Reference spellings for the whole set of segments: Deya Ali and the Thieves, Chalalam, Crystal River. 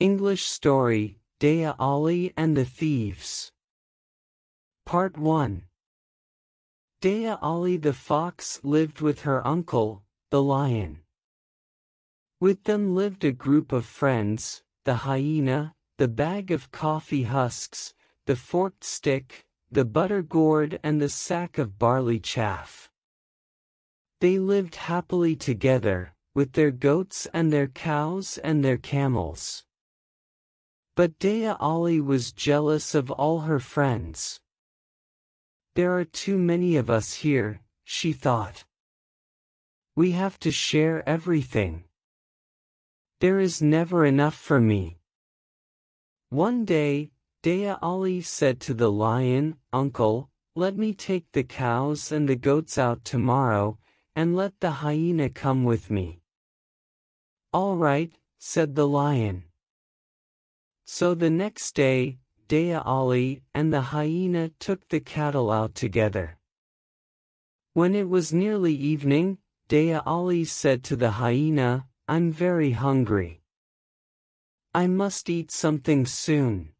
English Story, Deya Ali and the Thieves. Part 1. Deya Ali the fox lived with her uncle, the lion. With them lived a group of friends, the hyena, the bag of coffee husks, the forked stick, the butter gourd and the sack of barley chaff. They lived happily together, with their goats and their cows and their camels. But Deya Ali was jealous of all her friends. "There are too many of us here," she thought. "We have to share everything. There is never enough for me." One day, Deya Ali said to the lion, "Uncle, let me take the cows and the goats out tomorrow, and let the hyena come with me." "All right," said the lion. So the next day, Deya Ali and the hyena took the cattle out together. When it was nearly evening, Deya Ali said to the hyena, "I'm very hungry. I must eat something soon."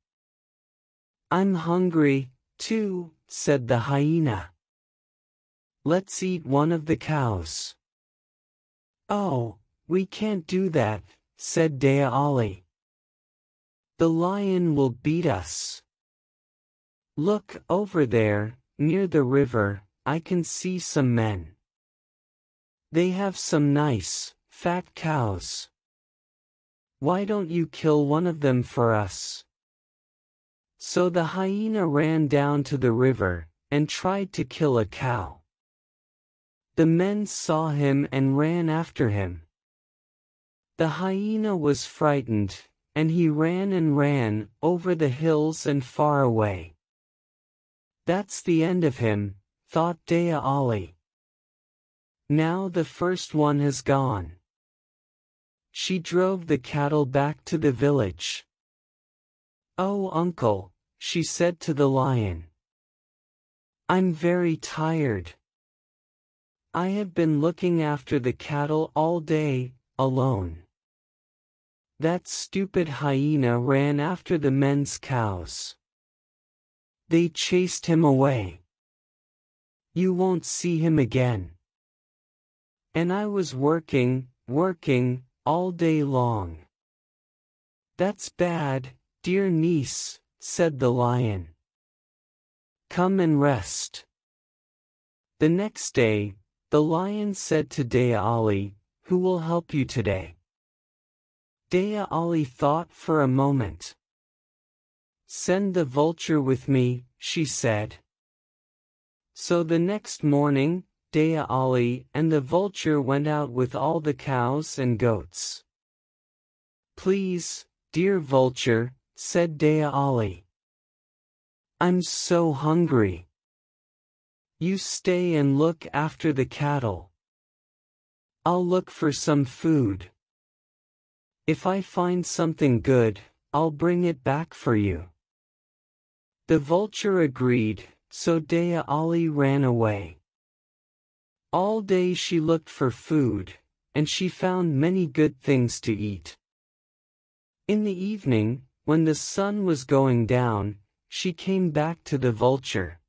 "I'm hungry, too," said the hyena. "Let's eat one of the cows." "Oh, we can't do that," said Deya Ali. "The lion will beat us. Look over there, near the river, I can see some men. They have some nice, fat cows. Why don't you kill one of them for us?" So the hyena ran down to the river, and tried to kill a cow. The men saw him and ran after him. The hyena was frightened, and he ran and ran, over the hills and far away. "That's the end of him," thought Deya Ali. "Now the first one has gone." She drove the cattle back to the village. "Oh, uncle," she said to the lion. "I'm very tired. I have been looking after the cattle all day, alone. That stupid hyena ran after the men's cows. They chased him away. You won't see him again. And I was working, all day long." "That's bad, dear niece," said the lion. "Come and rest." The next day, the lion said to Deya Ali, "Who will help you today?" Deya Ali thought for a moment. "Send the vulture with me," she said. So the next morning, Deya Ali and the vulture went out with all the cows and goats. "Please, dear vulture," said Deya Ali. "I'm so hungry. You stay and look after the cattle. I'll look for some food. If I find something good, I'll bring it back for you." The vulture agreed, so Deya Ali ran away. All day she looked for food, and she found many good things to eat. In the evening, when the sun was going down, she came back to the vulture.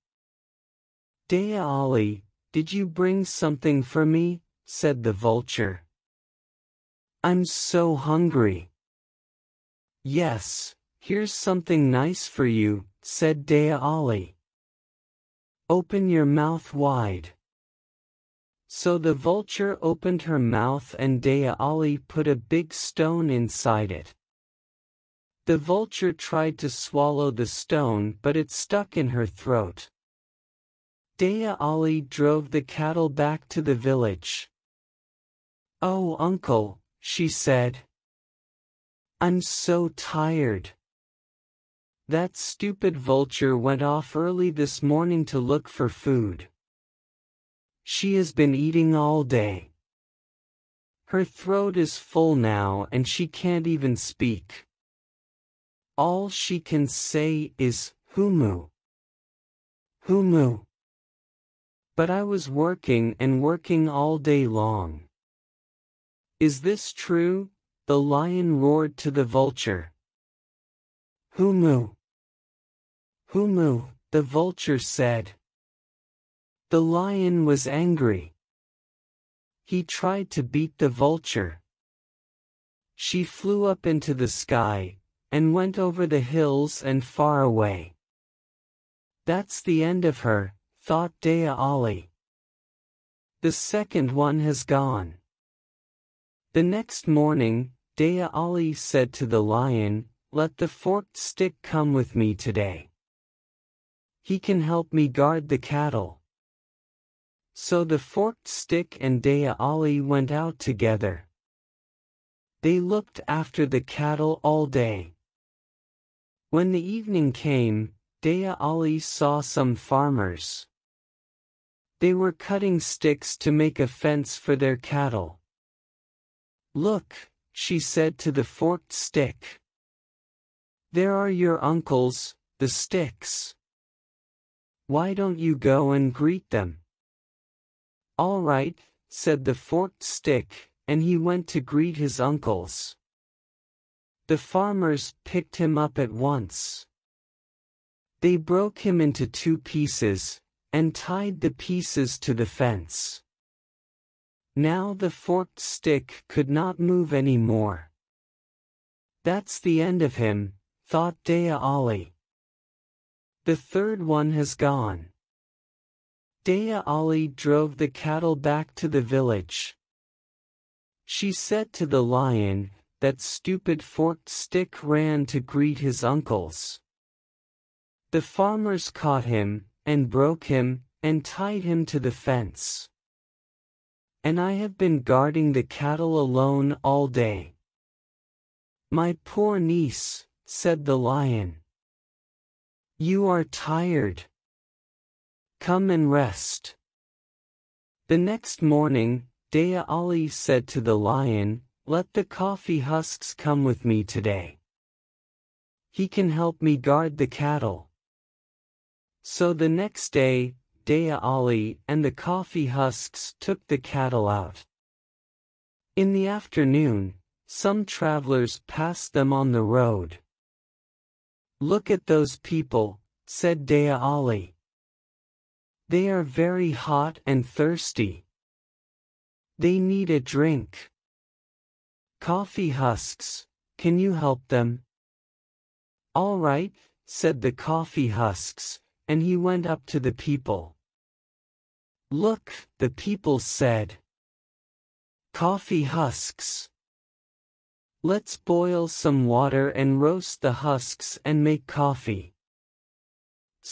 "Deya Ali, did you bring something for me?" said the vulture. "I'm so hungry." "Yes, here's something nice for you," said Deya Ali. "Open your mouth wide." So the vulture opened her mouth and Deya Ali put a big stone inside it. The vulture tried to swallow the stone but it stuck in her throat. Deya Ali drove the cattle back to the village. "Oh, uncle," she said. "I'm so tired. That stupid vulture went off early this morning to look for food. She has been eating all day. Her throat is full now and she can't even speak. All she can say is, 'Humu. Humu.' But I was working and working all day long." "Is this true?" the lion roared to the vulture. "Who knew? Who knew?" the vulture said. The lion was angry. He tried to beat the vulture. She flew up into the sky, and went over the hills and far away. That's the end of her, thought Deya Ali. The second one has gone. The next morning, Deya Ali said to the lion, "Let the forked stick come with me today. He can help me guard the cattle." So the forked stick and Deya Ali went out together. They looked after the cattle all day. When the evening came, Deya Ali saw some farmers. They were cutting sticks to make a fence for their cattle. "Look," she said to the forked stick. "There are your uncles, the sticks. Why don't you go and greet them?" "All right," said the forked stick, and he went to greet his uncles. The farmers picked him up at once. They broke him into two pieces, and tied the pieces to the fence. Now the forked stick could not move any more. That's the end of him, thought Deya Ali. The third one has gone. Deya Ali drove the cattle back to the village. She said to the lion, "That stupid forked stick ran to greet his uncles." The farmers caught him, and broke him, and tied him to the fence. And I have been guarding the cattle alone all day. "My poor niece," said the lion. "You are tired. Come and rest." The next morning, Deya Ali said to the lion, "Let the coffee husks come with me today. He can help me guard the cattle." So the next day, Deya Ali and the coffee husks took the cattle out. In the afternoon, some travelers passed them on the road. "Look at those people," said Deya Ali. "They are very hot and thirsty. They need a drink. Coffee husks, can you help them?" "All right," said the coffee husks. And he went up to the people. "Look," the people said. "Coffee husks. Let's boil some water and roast the husks and make coffee."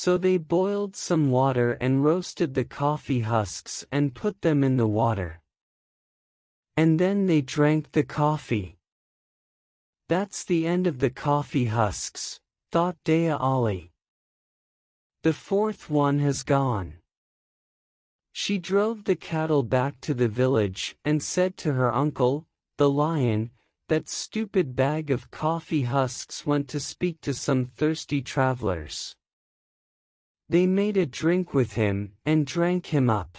So they boiled some water and roasted the coffee husks and put them in the water. And then they drank the coffee. That's the end of the coffee husks, thought Deya Ali. The fourth one has gone. She drove the cattle back to the village and said to her uncle, the lion, "That stupid bag of coffee husks went to speak to some thirsty travelers. They made a drink with him and drank him up.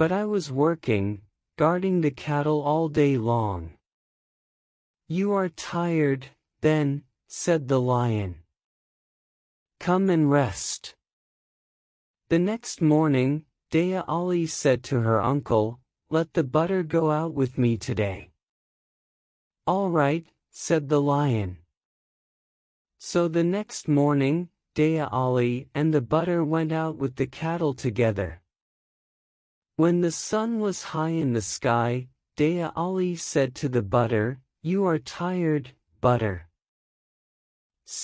But I was working, guarding the cattle all day long." "You are tired, then," said the lion. "Come and rest." The next morning, Deya Ali said to her uncle, "Let the butter go out with me today." "All right," said the lion. So the next morning, Deya Ali and the butter went out with the cattle together. When the sun was high in the sky, Deya Ali said to the butter, "You are tired, butter.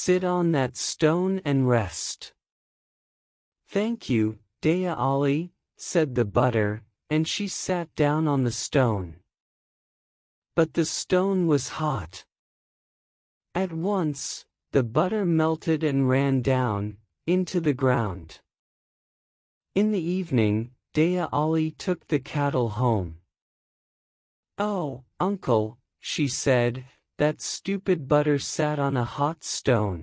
Sit on that stone and rest." "Thank you, Deya Ali," said the butter, and she sat down on the stone. But the stone was hot. At once, the butter melted and ran down, into the ground. In the evening, Deya Ali took the cattle home. "Oh, uncle," she said, "that stupid butter sat on a hot stone.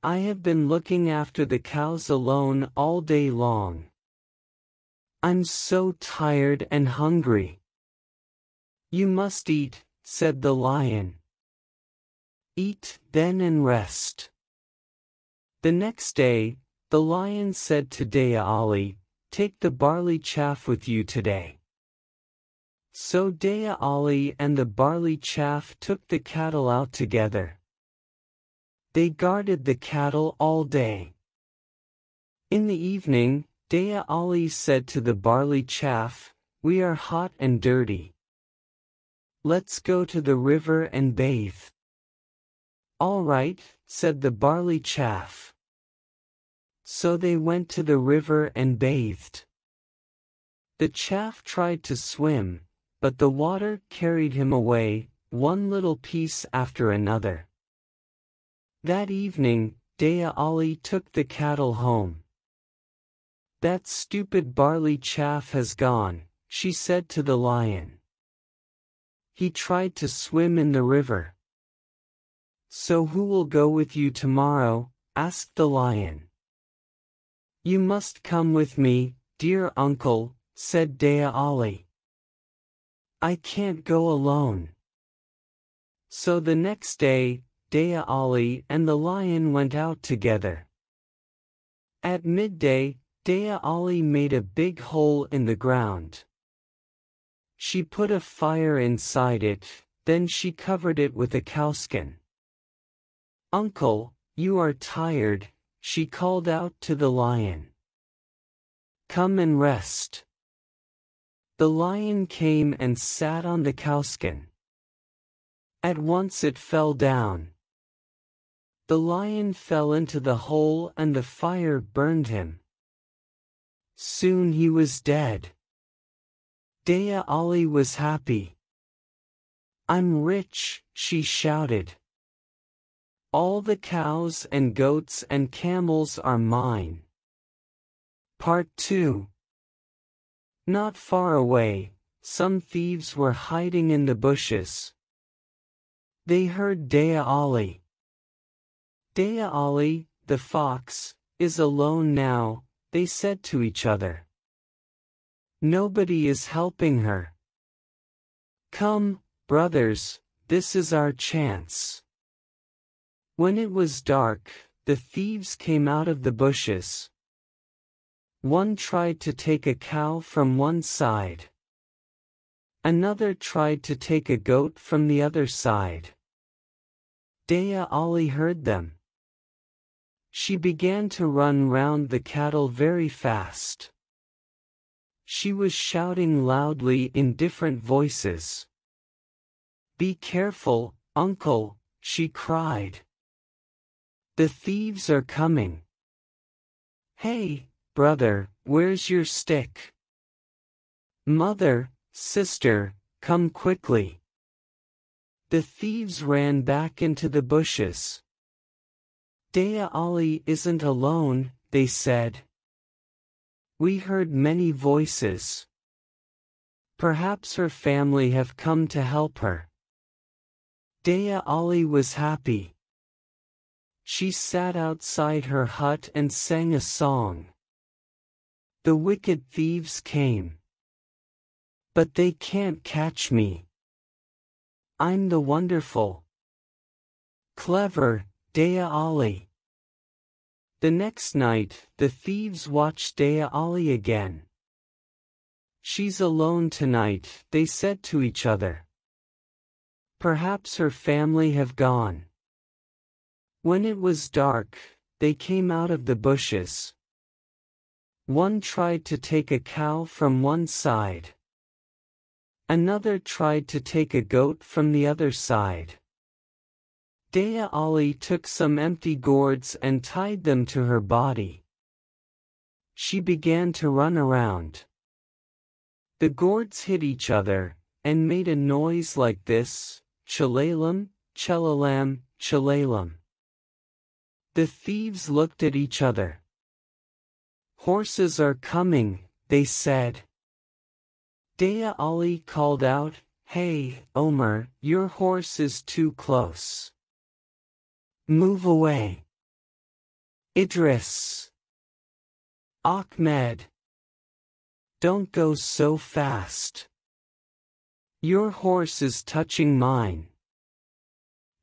I have been looking after the cows alone all day long. I'm so tired and hungry." "You must eat," said the lion. Eat, then, and rest." The next day, the lion said to Deya Ali, "Take the barley chaff with you today." So Deya Ali and the barley chaff took the cattle out together. They guarded the cattle all day. In the evening, Deya Ali said to the barley chaff, "We are hot and dirty. Let's go to the river and bathe." "All right," said the barley chaff. So they went to the river and bathed. The chaff tried to swim, but the water carried him away, one little piece after another. That evening, Deya Ali took the cattle home. "That stupid barley chaff has gone," she said to the lion. "He tried to swim in the river." "So who will go with you tomorrow?" asked the lion. "You must come with me, dear uncle," said Deya Ali. "I can't go alone." So the next day, Deya Ali and the lion went out together. At midday, Deya Ali made a big hole in the ground. She put a fire inside it, then she covered it with a cowskin. "Uncle, you are tired," she called out to the lion. "Come and rest." The lion came and sat on the cowskin. At once it fell down. The lion fell into the hole and the fire burned him. Soon he was dead. Deya Ali was happy. "I'm rich," she shouted. "All the cows and goats and camels are mine." Part 2. Not far away, some thieves were hiding in the bushes. They heard Deya Ali. "Deya Ali, the fox, is alone now," they said to each other. "Nobody is helping her. Come, brothers, this is our chance." When it was dark, the thieves came out of the bushes. One tried to take a cow from one side. Another tried to take a goat from the other side. Deya Ali heard them. She began to run round the cattle very fast. She was shouting loudly in different voices. "Be careful, uncle," she cried. "The thieves are coming. Hey, brother, where's your stick? Mother, sister, come quickly." The thieves ran back into the bushes. "Deya Ali isn't alone," they said. "We heard many voices. Perhaps her family have come to help her." Deya Ali was happy. She sat outside her hut and sang a song. "The wicked thieves came, but they can't catch me. I'm the wonderful, clever Deya Ali." The next night, the thieves watched Deya Ali again. "She's alone tonight," they said to each other. "Perhaps her family have gone." When it was dark, they came out of the bushes. One tried to take a cow from one side. Another tried to take a goat from the other side. Deya Ali took some empty gourds and tied them to her body. She began to run around. The gourds hit each other, and made a noise like this: "Chalalam, chalalam, chalalam." The thieves looked at each other. "Horses are coming," they said. Deya Ali called out, "Hey, Omer, your horse is too close. Move away. Idris. Ahmed. Don't go so fast. Your horse is touching mine.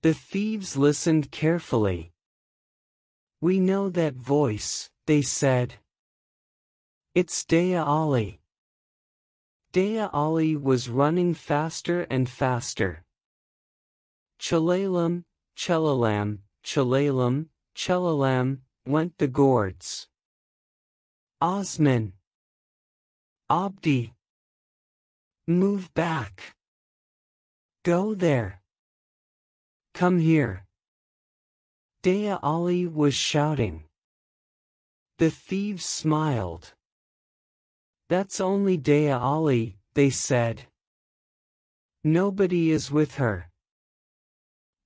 The thieves listened carefully. "We know that voice," they said. "It's Deya Ali." Deya Ali was running faster and faster. Chalalam, chalalam, chalalam, chalalam, went the gourds. "Osman! Abdi! Move back! Go there! Come here!" Deya Ali was shouting. The thieves smiled. "That's only Deya Ali," they said. "Nobody is with her.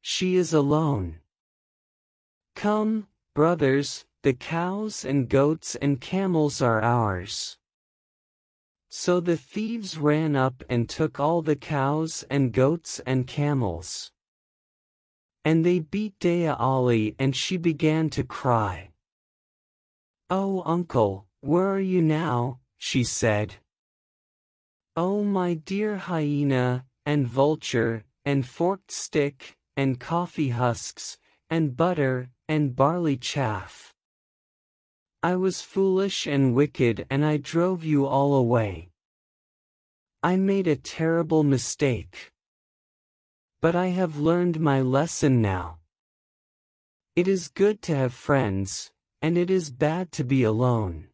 She is alone. Come, brothers, the cows and goats and camels are ours." So the thieves ran up and took all the cows and goats and camels. And they beat Deya Ali and she began to cry. "Oh uncle, where are you now?" she said. "Oh my dear hyena, and vulture, and forked stick, and coffee husks, and butter, and barley chaff. I was foolish and wicked and I drove you all away. I made a terrible mistake. But I have learned my lesson now. It is good to have friends, and it is bad to be alone."